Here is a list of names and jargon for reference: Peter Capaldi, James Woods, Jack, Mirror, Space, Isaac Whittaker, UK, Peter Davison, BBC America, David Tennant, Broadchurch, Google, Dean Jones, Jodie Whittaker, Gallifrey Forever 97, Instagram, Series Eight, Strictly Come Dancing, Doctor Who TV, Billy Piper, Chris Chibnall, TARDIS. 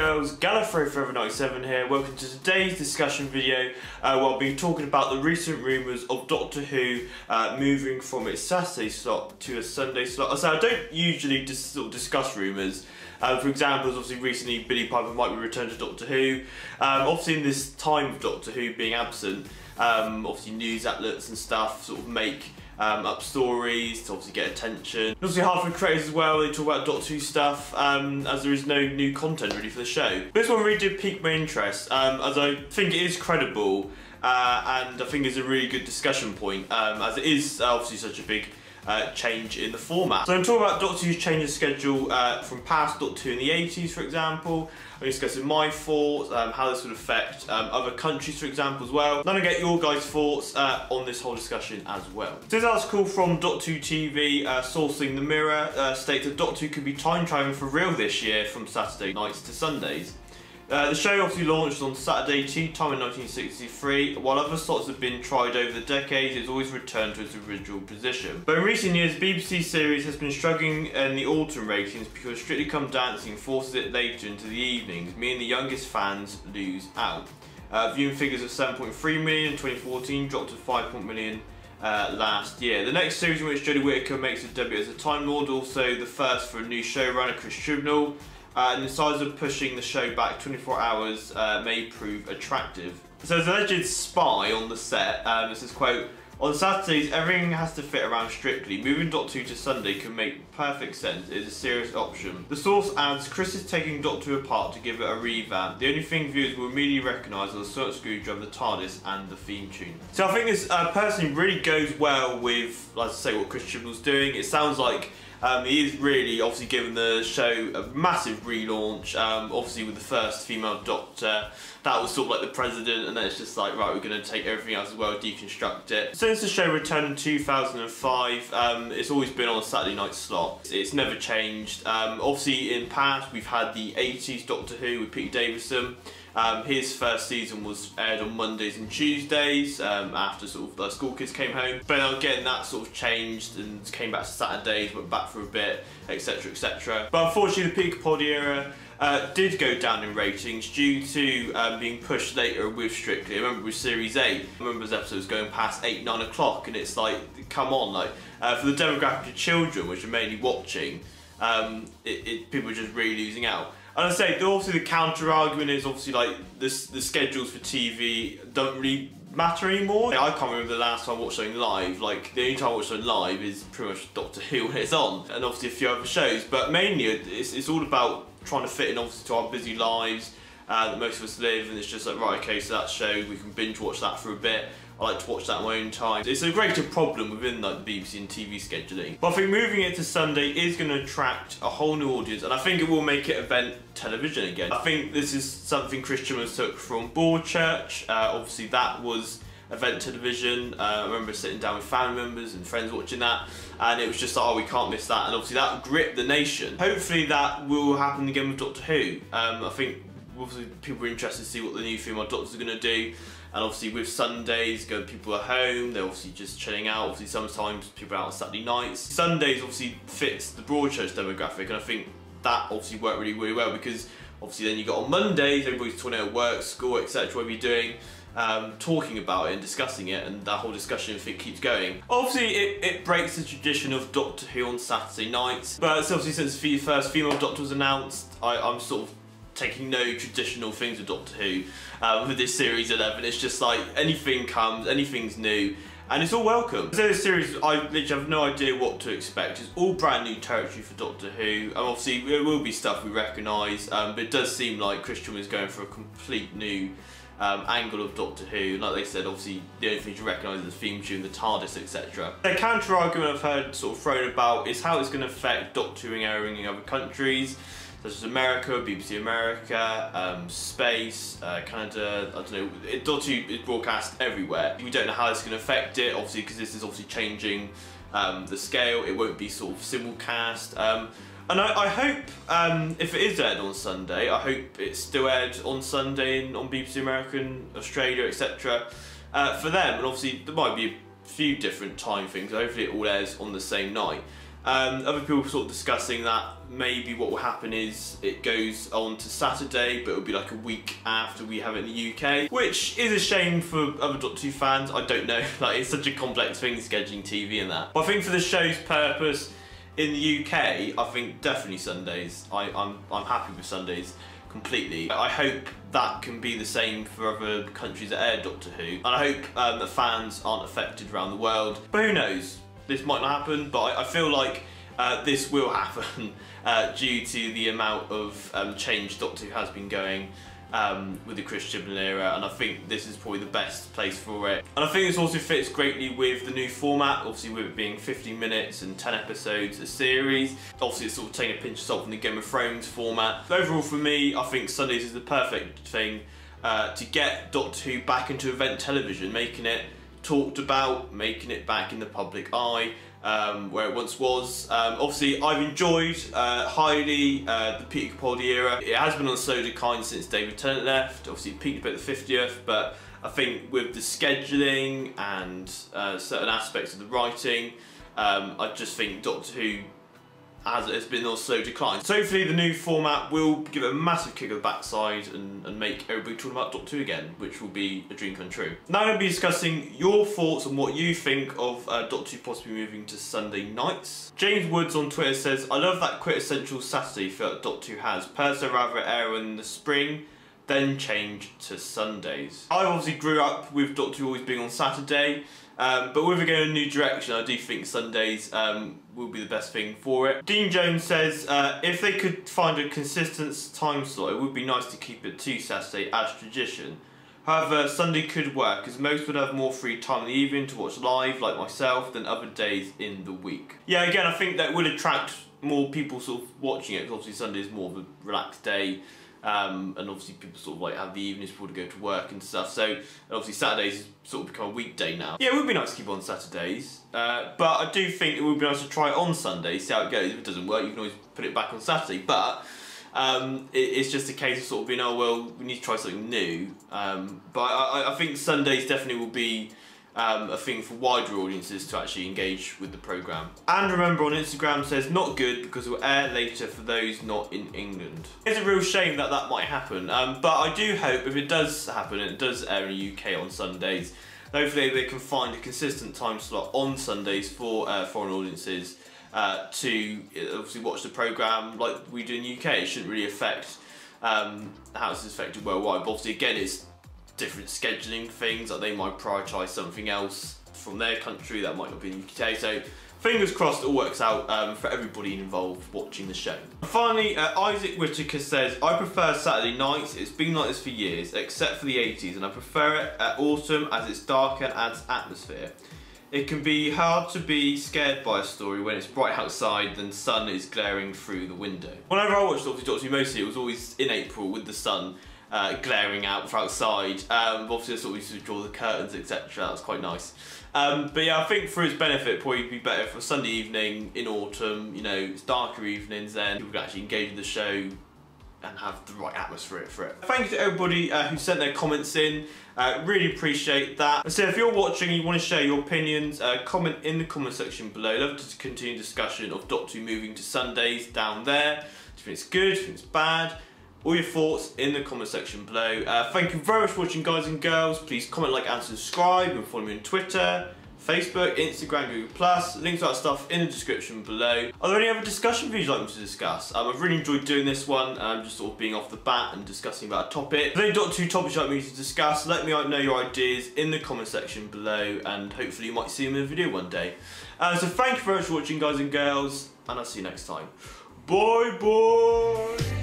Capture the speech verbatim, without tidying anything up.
girls, Gallifrey Forever ninety-seven here. Welcome to today's discussion video uh, where I'll be talking about the recent rumours of Doctor Who uh, moving from its Saturday slot to a Sunday slot. So I don't usually dis sort of discuss rumours. Uh, for example, obviously recently Billy Piper might be returned to Doctor Who. Um, obviously in this time of Doctor Who being absent, um, obviously news outlets and stuff sort of make Um, up stories to obviously get attention. And obviously half of the creators as well, they talk about Doctor Who stuff um, as there is no new content really for the show. But this one really did pique my interest um, as I think it is credible uh, and I think it's a really good discussion point um, as it is obviously such a big uh, change in the format. So I'm talking about Doctor Who's change of schedule uh, from past Doctor Who in the eighties, for example. I'm discussing my thoughts, um, how this would affect um, other countries, for example, as well. I'm gonna get your guys' thoughts uh, on this whole discussion as well. So this article from Doctor Who T V, uh, sourcing the Mirror, uh, states that Doctor Who could be time traveling for real this year from Saturday nights to Sundays. Uh, the show obviously launched on Saturday tea time in nineteen sixty-three. While other slots have been tried over the decades, it's always returned to its original position. But in recent years, B B C series has been struggling in the autumn ratings because Strictly Come Dancing forces it later into the evenings, meaning the youngest fans lose out. Uh, viewing figures of seven point three million in twenty fourteen dropped to five point million uh, last year. The next series in which Jodie Whittaker makes a debut as a Time Lord, also the first for a new showrunner, Chris Chibnall. Uh, and the size of pushing the show back twenty-four hours uh, may prove attractive. So there's an alleged spy on the set. Um, it says, quote, "On Saturdays, everything has to fit around Strictly. Moving Doctor Who to Sunday can make perfect sense. It is a serious option." The source adds, "Chris is taking Doctor Who apart to give it a revamp. The only thing viewers will immediately recognise are the sonic screwdriver, the TARDIS and the theme tune." So I think this uh, personally really goes well with, like I say, what Chris Chibnall's doing. It sounds like Um, he is really obviously giving the show a massive relaunch, um, obviously with the first female Doctor. That was sort of like the president, and then it's just like, right, we're going to take everything else as well, deconstruct it. Since the show returned in two thousand five, um, it's always been on a Saturday night slot. It's never changed. Um, obviously in past we've had the eighties Doctor Who with Peter Davison. Um, his first season was aired on Mondays and Tuesdays um, after sort of uh, school kids came home. But now again, that sort of changed and came back to Saturdays, went back for a bit, etc, et cetera. But unfortunately, the Peter Capaldi era uh, did go down in ratings due to um, being pushed later with Strictly. I remember with Series Eight, I remember those episodes going past eight, nine o'clock, and it's like, come on, like uh, for the demographic of children, which are mainly watching, um, it, it, people are just really losing out. And I say, obviously the counter argument is obviously like this, the schedules for T V don't really matter anymore. I can't remember the last time I watched something live. Like the only time I watched something live is pretty much Doctor Who when it's on, and obviously a few other shows. But mainly it's, it's all about trying to fit in obviously to our busy lives uh, that most of us live, and it's just like, right, okay, so that show, we can binge watch that for a bit. I like to watch that on my own time. It's a greater problem within like the B B C and T V scheduling. But I think moving it to Sunday is going to attract a whole new audience, and I think it will make it event television again. I think this is something Chris Chibnall took from Broadchurch. Uh, obviously that was event television. Uh, I remember sitting down with family members and friends watching that, and it was just like, oh, we can't miss that. And obviously that gripped the nation. Hopefully that will happen again with Doctor Who. Um, I think obviously people are interested to see what the new female Doctors are going to do. And obviously with Sundays, go people are home, they're obviously just chilling out. Obviously sometimes people are out on Saturday nights. Sundays obviously fits the Broadchurch demographic, and I think that obviously worked really, really well, because obviously then you got on Mondays, everybody's talking about work, school, et cetera, whatever you're doing, um, talking about it and discussing it, and that whole discussion thing keeps going. Obviously it, it breaks the tradition of Doctor Who on Saturday nights, but obviously since the first female Doctor was announced, I, I'm sort of taking no traditional things with Doctor Who uh, with this Series eleven. It's just like anything comes, anything's new, and it's all welcome. So this series, I literally have no idea what to expect. It's all brand new territory for Doctor Who, and obviously there will be stuff we recognise, um, but it does seem like Chris Chibnall is going for a complete new Um, angle of Doctor Who. Like they said, obviously the only thing you recognise is the theme tune, the TARDIS, et cetera. The counter argument I've heard sort of thrown about is how it's going to affect Doctor Who airing in other countries, such as America, B B C America, um, Space, uh, Canada. I don't know. It, Doctor Who is broadcast everywhere. We don't know how it's going to affect it, obviously, because this is obviously changing um, the scale. It won't be sort of simulcast. Um, And I, I hope, um, if it is aired on Sunday, I hope it's still aired on Sunday and on B B C America, Australia, et cetera. Uh, for them, and obviously there might be a few different time things. Hopefully it all airs on the same night. Um, other people sort of discussing that maybe what will happen is it goes on to Saturday, but it'll be like a week after we have it in the U K, which is a shame for other Doctor Who fans. I don't know, like, it's such a complex thing, scheduling T V and that. But I think for the show's purpose in the U K, I think definitely Sundays. I, I'm I'm happy with Sundays completely. I hope that can be the same for other countries that air Doctor Who, and I hope um, that fans aren't affected around the world. But who knows? This might not happen, but I, I feel like uh, this will happen uh, due to the amount of um, change Doctor Who has been going um, with the Chris Chibnall era, and I think this is probably the best place for it. And I think this also fits greatly with the new format, obviously with it being fifty minutes and ten episodes a series. Obviously it's sort of taking a pinch of salt from the Game of Thrones format. So overall for me, I think Sundays is the perfect thing uh, to get Doctor Who back into event television, making it talked about, making it back in the public eye, um, where it once was. Um, obviously, I've enjoyed uh, highly uh, the Peter Capaldi era. It has been on a slow decline since David Tennant left. Obviously, it peaked about the fiftieth, but I think with the scheduling and uh, certain aspects of the writing, um, I just think Doctor Who as it has been on a slow decline. So hopefully the new format will give it a massive kick of the backside and, and make everybody talking about Doctor Who again, which will be a dream come true. Now I'm going to be discussing your thoughts on what you think of uh, Doctor Who possibly moving to Sunday nights. James Woods on Twitter says, "I love that quintessential Saturday feel that Doctor Who has. Personally, rather air in the spring, then change to Sundays." I obviously grew up with Doctor Who always being on Saturday, um, but with it going in a new direction, I do think Sundays um, will be the best thing for it. Dean Jones says, uh, "If they could find a consistent time slot, it would be nice to keep it to Saturday as tradition. However, Sunday could work, as most would have more free time in the evening to watch live, like myself, than other days in the week." Yeah, again, I think that would attract more people sort of watching it, because obviously Sunday is more of a relaxed day. Um, and obviously people sort of like have the evenings before to go to work and stuff, so and obviously Saturdays sort of become a weekday now. Yeah, it would be nice to keep on Saturdays, uh, but I do think it would be nice to try it on Sunday, see how it goes. If it doesn't work, you can always put it back on Saturday, but um, it, it's just a case of sort of being, oh well, we need to try something new. Um, but I, I think Sundays definitely will be Um, a thing for wider audiences to actually engage with the programme. And Remember on Instagram says, "Not good because it will air later for those not in England." It's a real shame that that might happen, um, but I do hope if it does happen and it does air in the U K on Sundays, hopefully they can find a consistent time slot on Sundays for uh, foreign audiences uh, to obviously watch the programme like we do in the U K. It shouldn't really affect um, how it's affected worldwide, but obviously again it's different scheduling things, like they might prioritise something else from their country that might not be in the U K, so fingers crossed it all works out um, for everybody involved watching the show. And finally, uh, Isaac Whittaker says, "I prefer Saturday nights, it's been like this for years, except for the eighties, and I prefer it at autumn as it's darker and adds atmosphere. It can be hard to be scared by a story when it's bright outside and the sun is glaring through the window." Whenever I watched Doctor Who, mostly it was always in April with the sun Uh, glaring out from outside. Um, obviously I sort of used to draw the curtains, et cetera. That was quite nice. Um, but yeah, I think for its benefit, probably be better for Sunday evening in autumn. You know, it's darker evenings then. People can actually engage in the show and have the right atmosphere for it. Thank you to everybody uh, who sent their comments in. Uh, really appreciate that. And so if you're watching and you want to share your opinions, uh, comment in the comment section below. Love to continue discussion of Doctor Who moving to Sundays down there. Do you think it's good? Do you think it's bad? All your thoughts in the comment section below. Uh, thank you very much for watching, guys and girls. Please comment, like, and subscribe. And follow me on Twitter, Facebook, Instagram, Google Plus. Links to that stuff in the description below. Are there any other discussion views you'd like me to discuss? Um, I've really enjoyed doing this one. Um, just sort of being off the bat and discussing about a topic. If there are Doctor Who topics you'd like me to discuss, let me know your ideas in the comment section below, and hopefully you might see them in a video one day. Uh, so thank you very much for watching, guys and girls, and I'll see you next time. Bye, bye.